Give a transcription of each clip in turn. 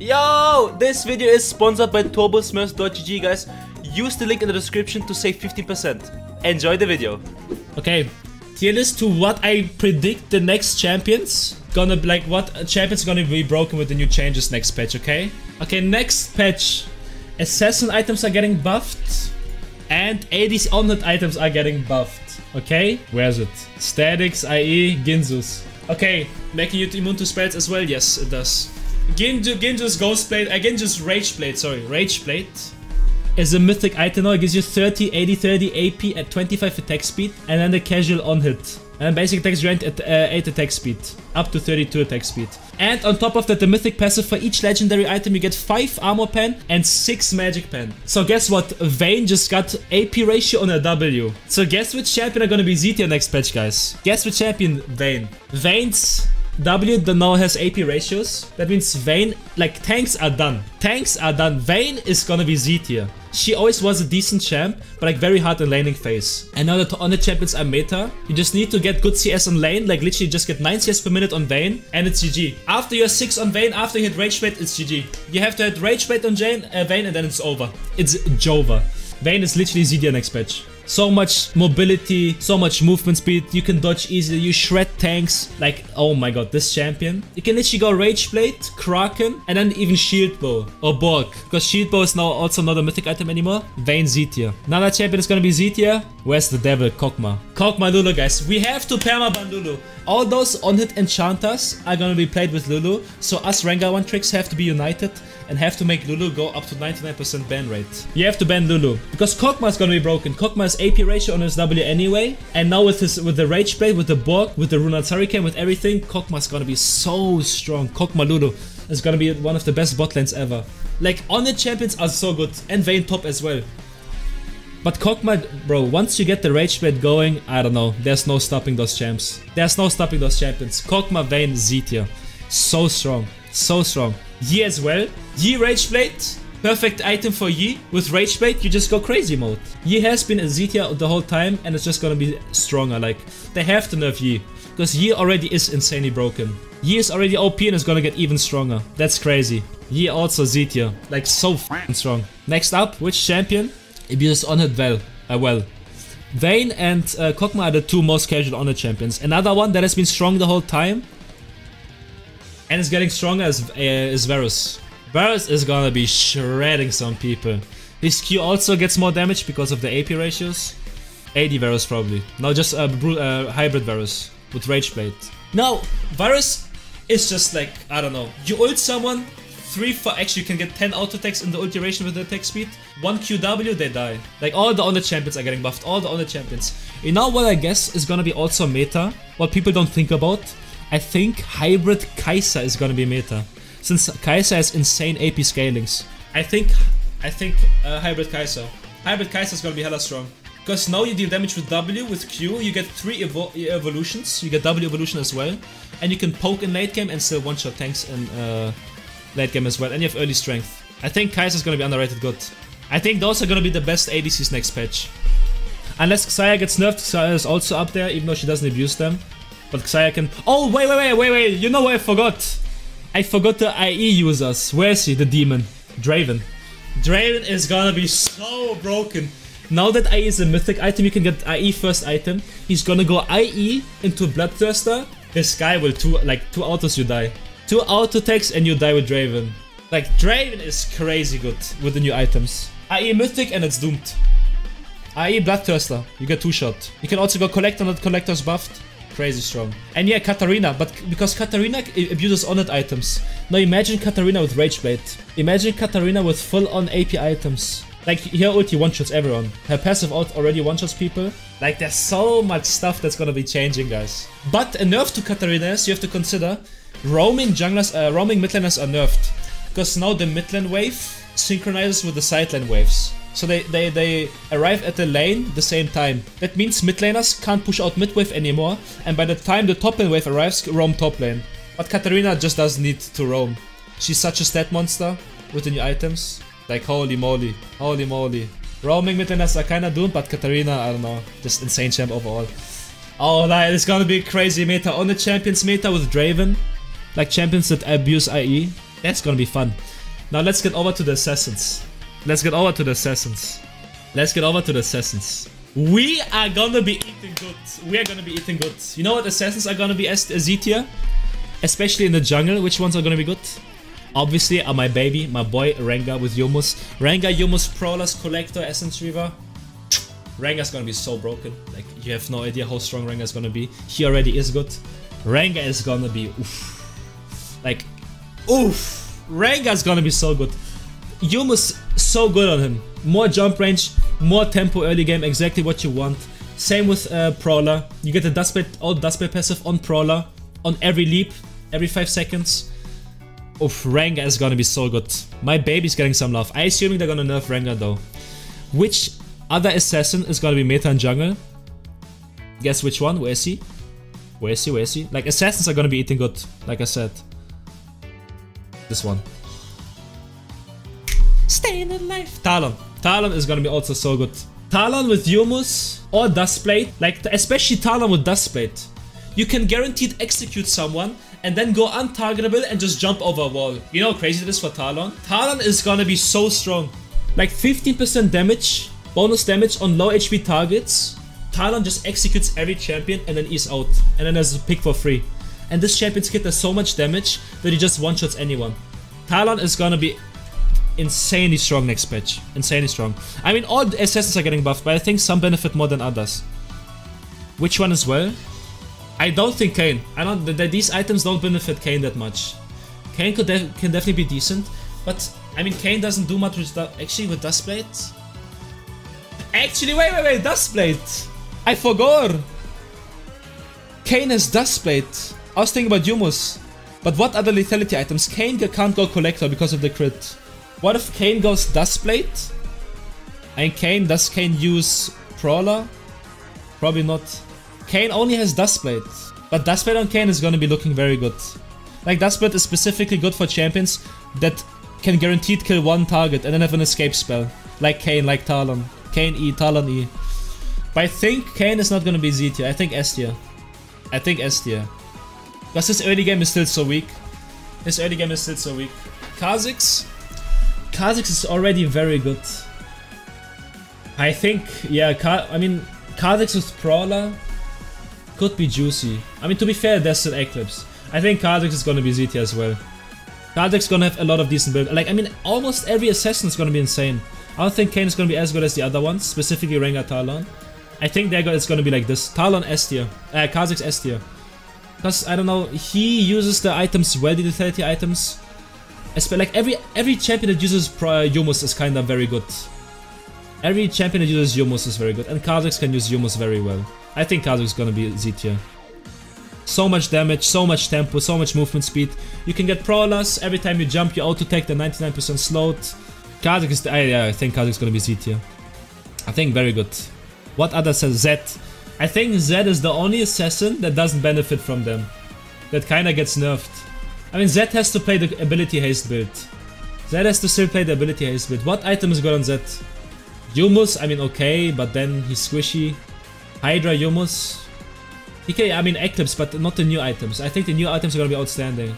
Yo, this video is sponsored by Torbosmurth.gg, guys. Use the link in the description to save 15%. Enjoy the video. Okay, tier list to what I predict the next champions. Gonna like what champions are gonna be broken with the new changes next patch, okay? Okay, next patch. Assassin items are getting buffed. And 80s onward items are getting buffed. Okay? Where's it? Statics, i.e. Ginzu's. Okay, making you immune to spells as well? Yes, it does. Ginzu's Ghost Blade, Ginzu's Rage Blade, sorry. Rage Blade is a mythic item now. It gives you 30, 80, 30 AP at 25 attack speed. And then the casual on hit. And basic attacks grant at 8 attack speed. Up to 32 attack speed. And on top of that, the mythic passive for each legendary item, you get 5 armor pen and 6 magic pen. So guess what? Vayne just got AP ratio on a W. So guess which champion are gonna be Z tier next patch, guys? Guess which champion? Vayne. Vayne's W now has AP ratios. That means Vayne, like tanks are done. Tanks are done. Vayne is gonna be Z tier. She always was a decent champ, but like very hard in laning phase. And now that the honor champions are meta, you just need to get good CS on lane, like literally just get 9 CS per minute on Vayne, and it's GG. After you're 6 on Vayne, after you hit Rage Blade, it's GG. You have to hit Rage Blade on Vayne, and then it's over. It's Jova. Vayne is literally ZD next patch. So much mobility, so much movement speed, you can dodge easily, you shred tanks. Like, oh my god, this champion. You can literally go Rage Blade, Kraken, and then even Shield Bow or Borg. Because Shield Bow is now also not a mythic item anymore. Vayne Z tier. Another champion is gonna be Z tier. Where's the devil? Kog'Maw. Kog'Maw Lulu, guys. We have to permaban Lulu. All those on-hit enchanters are gonna be played with Lulu. So us Rengar 1-tricks have to be united and have to make Lulu go up to 99% ban rate. You have to ban Lulu. Because Kog'Maw is gonna be broken. Kog'Maw is AP ratio on his W anyway. And now with the Rage Blade, with the Borg, with the Runa's Hurricane, with everything, Kog'Maw is gonna be so strong. Kog'Maw Lulu is gonna be one of the best bot lanes ever. Like, on-hit champions are so good. And Vayne top as well. But Kog'Maw, bro, once you get the Rage Blade going, I don't know. There's no stopping those champs. There's no stopping those champions. Kog'Maw, Vayne, Z tier. So strong. So strong. Yi as well. Yi Rage Blade. Perfect item for Yi. With Rage Blade, you just go crazy mode. Yi has been a Z tier the whole time and it's just gonna be stronger. Like, they have to nerf Yi. Because Yi already is insanely broken. Yi is already OP and is gonna get even stronger. That's crazy. Yi also Z tier. Like, so f***ing strong. Next up, which champion? Abuse on it well. Vayne and Kog'Maw are the two most casual honor champions. Another one that has been strong the whole time and is getting stronger is Varus. Varus is gonna be shredding some people. His Q also gets more damage because of the AP ratios. AD Varus probably. No, just hybrid Varus with Rage Blade. Now, Varus is just like, I don't know, you ult someone, 3-4, actually you can get 10 auto attacks in the ult duration with the attack speed. 1 QW, they die. Like, all the honor champions are getting buffed, all the honor champions. You know what I guess is gonna be also meta, what people don't think about? I think hybrid Kai'Sa is gonna be meta. Since Kai'Sa has insane AP scalings. I think hybrid Kai'Sa. Hybrid Kai'Sa is gonna be hella strong. Because now you deal damage with W, with Q, you get 3 evolutions, you get W evolution as well. And you can poke in late game and still one-shot tanks in late game as well. And you have early strength. I think Kai'Sa is gonna be underrated good. I think those are gonna be the best ADCs next patch. Unless Xayah gets nerfed, Xayah is also up there, even though she doesn't abuse them. But Xayah can... Oh, wait, you know what I forgot? I forgot the IE users. Where is he, the demon? Draven. Draven is gonna be so broken. Now that IE is a mythic item, you can get IE first item. He's gonna go IE into Bloodthirster. This guy will two autos you die. 2 auto attacks and you die with Draven. Like, Draven is crazy good with the new items. IE mythic and it's doomed. IE Bloodthirster. You get 2-shot. You can also go Collector, not Collector's buffed. Crazy strong. And yeah, Katarina, but because Katarina abuses on-hit items. Now imagine Katarina with Rage Blade. Imagine Katarina with full-on AP items. Like, her ulti one-shots everyone. Her passive ult already one-shots people. Like, there's so much stuff that's gonna be changing, guys. But a nerf to Katarina is, you have to consider, roaming junglers, roaming midlaners are nerfed. Because now the midlane wave synchronizes with the sideline waves. So they arrive at the lane the same time. That means mid laners can't push out mid wave anymore, and by the time the top lane wave arrives, roam top lane. But Katarina just doesn't need to roam. She's such a stat monster with the new items. Like, holy moly, holy moly. Roaming mid laners are kinda doomed, but Katarina, I don't know, just insane champ overall. Oh, that is gonna be crazy meta. On the champions meta with Draven. Like champions that abuse IE. That's gonna be fun. Now let's get over to the assassins. We are gonna be eating good. You know what assassins are gonna be as Z tier? Especially in the jungle, which ones are gonna be good? Obviously are my baby, my boy Rengar with Yomus. Rengar, Yomus, Prowlers, Collector, Essence Reaver. Rengar's gonna be so broken. Like, you have no idea how strong Rengar's gonna be. He already is good. Rengar is gonna be oof. Like, oof! Rengar's gonna be so good. Yomus, so good on him. More jump range, more tempo early game, exactly what you want. Same with Prowler. You get the Dustblade, old Dustblade passive on Prowler. On every leap, every 5 seconds. Oof, Rengar is gonna be so good. My baby's getting some love. I'm assuming they're gonna nerf Rengar though. Which other assassin is gonna be meta in jungle? Guess which one? Where is he? Like, assassins are gonna be eating good, like I said. This one. Staying in life. Talon. Talon is gonna be also so good. Talon with Yumus or Dustblade. Like, especially Talon with Dustblade. You can guaranteed execute someone and then go untargetable and just jump over a wall. You know how crazy it is for Talon? Talon is gonna be so strong. Like 15% damage, bonus damage on low HP targets. Talon just executes every champion and then is out. And then there's a pick for free. And this champion's kit does so much damage that he just one-shots anyone. Talon is gonna be insanely strong next patch. Insanely strong. I mean, all the assassins are getting buffed, but I think some benefit more than others. Which one as well? I don't think Kayn. I don't. These items don't benefit Kayn that much. Kayn could can definitely be decent, but I mean Kayn doesn't do much with actually with Dustblade. Actually, wait, Dustblade. I forgot. Kayn has Dustblade. I was thinking about Yumus, but what other lethality items? Kayn can't go Collector because of the crit. What if Kayn goes Dustblade? And does Kayn use Prowler? Probably not. Kayn only has Dustblade, but Dustblade on Kayn is gonna be looking very good. Like, Dustblade is specifically good for champions that can guaranteed kill one target and then have an escape spell. Like Kayn, like Talon. Kayn E, Talon E. But I think Kayn is not gonna be Z tier, I think S tier. Because his early game is still so weak. Kha'Zix? Kha'Zix is already very good. I think, yeah, Kha'Zix with Prowler could be juicy. I mean, to be fair, there's an Eclipse. I think Kha'Zix is gonna be Z tier as well. Kha'Zix is gonna have a lot of decent build. Like, I mean, almost every assassin is gonna be insane. I don't think Kayn is gonna be as good as the other ones, specifically Rengar, Talon. I think it's gonna be like this. Talon S tier. Kha'Zix S tier. Because, I don't know, he uses the items well, the lethality items. Like, every champion that uses Yumus is kinda very good. And Kha'Zix can use Yumus very well. I think Kha'Zix is gonna be Z tier. So much damage, so much tempo, so much movement speed. You can get Prowlers, every time you jump you auto-tech the 99% slowed. Kha'Zix is... yeah, I think Kha'Zix is gonna be Z tier. I think very good. What other says Zed? I think Zed is the only assassin that doesn't benefit from them. That kinda gets nerfed. I mean, Zed has to play the ability haste build. What item is good on Zed? Yumus, I mean, okay, but then he's squishy. Hydra, Yumus. Okay, I mean Eclipse, but not the new items. I think the new items are gonna be outstanding.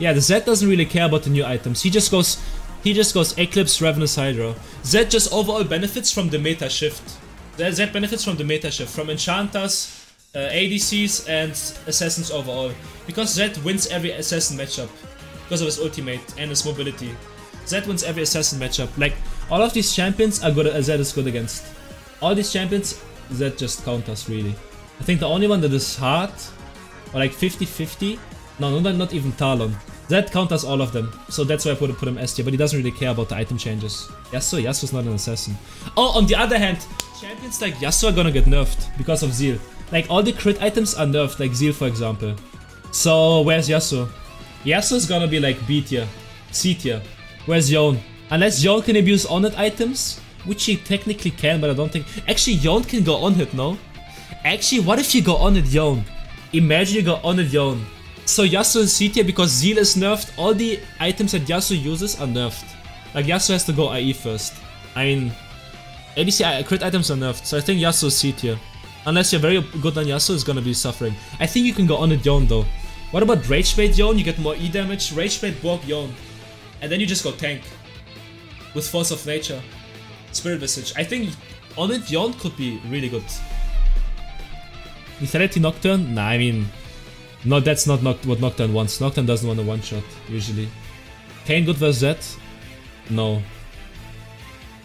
Yeah, the Zed doesn't really care about the new items. He just goes Eclipse, Ravenous, Hydra. Zed just overall benefits from the meta shift. Zed benefits from the meta shift, from enchanters, ADCs, and assassins overall. Because Zed wins every assassin matchup. Because of his ultimate and his mobility. Zed wins every assassin matchup. Like, all of these champions are good. Zed is good against. All these champions, Zed just counters, really. I think the only one that is hard, or like 50-50, no, not even Talon. Zed counters all of them, so that's why I put him S tier, but he doesn't really care about the item changes. Yasuo's not an assassin. Oh, on the other hand, champions like Yasuo are gonna get nerfed because of Zeal. Like, all the crit items are nerfed, like Zeal for example. So, where's Yasuo? Yasuo's gonna be like B tier, C tier. Where's Yone? Unless Yone can abuse on-hit items, which he technically can, but I don't think... Actually, Yone can go on-hit, no? Actually, what if you go on-hit Yone? Imagine you go on-hit Yone. So Yasuo is C tier because Zeal is nerfed, all the items that Yasuo uses are nerfed. Like, Yasuo has to go IE first. I mean, ADC crit items are nerfed, so I think Yasuo is C tier. Unless you're very good on Yasuo, it's gonna be suffering. I think you can go on-hit Yone though. What about Rage Bait Yone? You get more E damage. Rage Bait Borg Yone. And then you just go tank. With Force of Nature. Spirit Visage. I think on it Yone could be really good. Lethality Nocturne? Nah, I mean... No, that's not what Nocturne wants. Nocturne doesn't want a one-shot, usually. Kayn good versus Zed? No.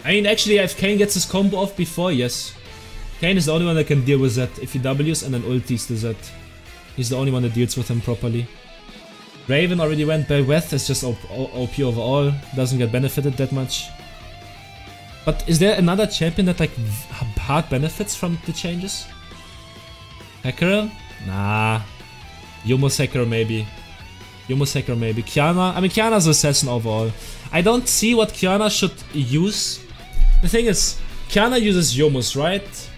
I mean, actually, if Kayn gets his combo off before, yes. Kayn is the only one that can deal with Zed. If he Ws and then ultis the Zed. He's the only one that deals with him properly. Draven already went by Weth, it's just OP overall. Doesn't get benefited that much. But is there another champion that like hard benefits from the changes? Hecarim? Nah. Yumo's Hecarim maybe. Qiyana? I mean, Qiyana's assassin overall. I don't see what Qiyana should use. The thing is, Qiyana uses Yumo's, right?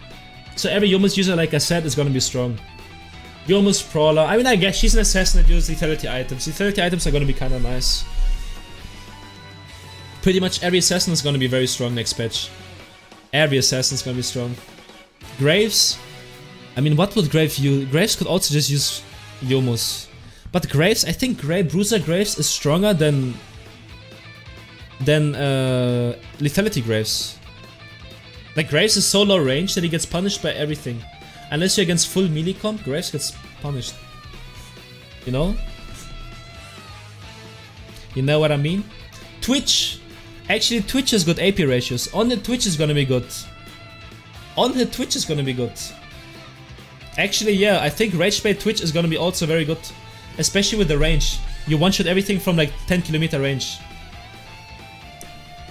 So every Yumo's user, like I said, is gonna be strong. Yomu's Brawler. I mean, I guess she's an assassin that uses lethality items. Lethality items are gonna be kinda nice. Pretty much every assassin is gonna be very strong next patch. Every assassin is gonna be strong. Graves? I mean, what would Graves use? Graves could also just use Yomu's. But Graves, I think Bruiser Graves is stronger than lethality Graves. Like, Graves is so low range that he gets punished by everything. Unless you're against full melee comp, Graves gets punished. You know? You know what I mean? Twitch! Actually, Twitch has good AP ratios. On the Twitch is gonna be good. Actually, yeah, I think Rage Bait Twitch is gonna be also very good. Especially with the range. You one-shot everything from like 10 km range.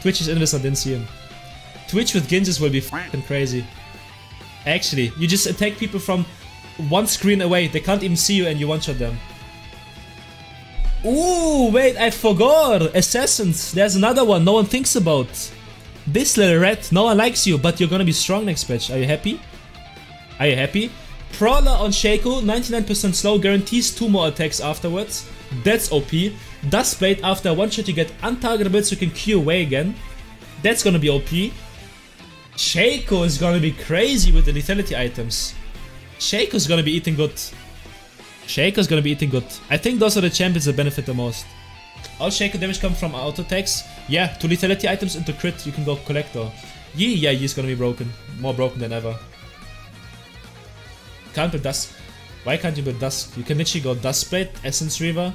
Twitch is innocent, I didn't see him. Twitch with Ginges will be f***ing crazy. Actually, you just attack people from one screen away. They can't even see you and you one-shot them. Ooh, wait, I forgot! Assassins, there's another one no one thinks about. This little rat, no one likes you, but you're gonna be strong next patch. Are you happy? Prowler on Shaco, 99% slow, guarantees 2 more attacks afterwards. That's OP. Dustblade, after one-shot you get untargetable so you can Q away again. That's gonna be OP. Shaco is gonna be crazy with the lethality items. Shaco's gonna be eating good. I think those are the champions that benefit the most. All Shaco damage comes from auto attacks. Yeah, 2 lethality items into crit, you can go collector. Yi, yeah, Yi's gonna be broken. More broken than ever. Can't build Dusk. Why can't you build Dusk? You can literally go Duskblade, Essence Reaver,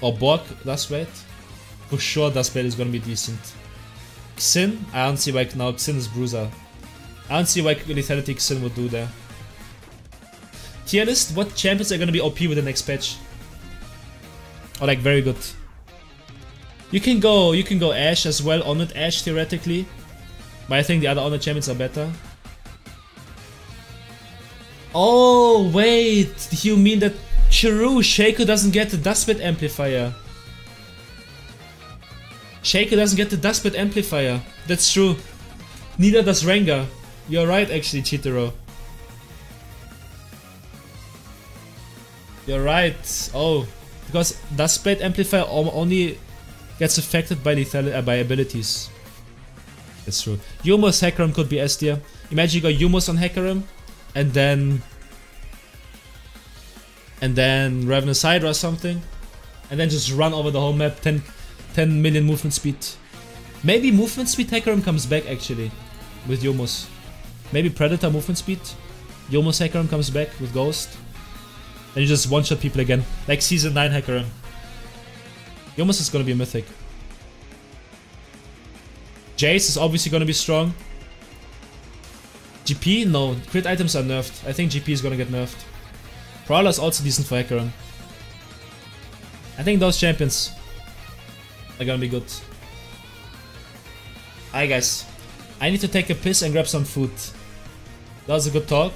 or Borg Duskblade. For sure, Duskblade is gonna be decent. Xin? I don't see why now Xin is Bruiser. I don't see why lethality Xin would do there. Tier list, what champions are gonna be OP with the next patch? Or like very good. You can go Ashe as well, Honored Ashe theoretically. But I think the other Honored champions are better. Oh wait, you mean that Chiru, Shaco doesn't get the Dustbit Amplifier. Shaco doesn't get the Dustbit Amplifier. That's true. Neither does Rengar. You're right, actually, Chitaro. You're right. Oh, because Dustbit Amplifier only gets affected by abilities. That's true. Yumo's Hecarim could be S tier. Imagine you got Yumo's on Hecarim, and then Ravenous Hydra or something, and then just run over the whole map. 10 million movement speed. Maybe movement speed Hecarim comes back actually with Yomus. Maybe Predator movement speed. Yomus Hecarim comes back with Ghost. And you just one-shot people again. Like Season 9 Hecarim. Yomus is gonna be mythic. Jayce is obviously gonna be strong. GP? No. Crit items are nerfed. I think GP is gonna get nerfed. Prowler is also decent for Hecarim. I think those champions are gonna be good. Alright guys, I need to take a piss and grab some food. That was a good talk.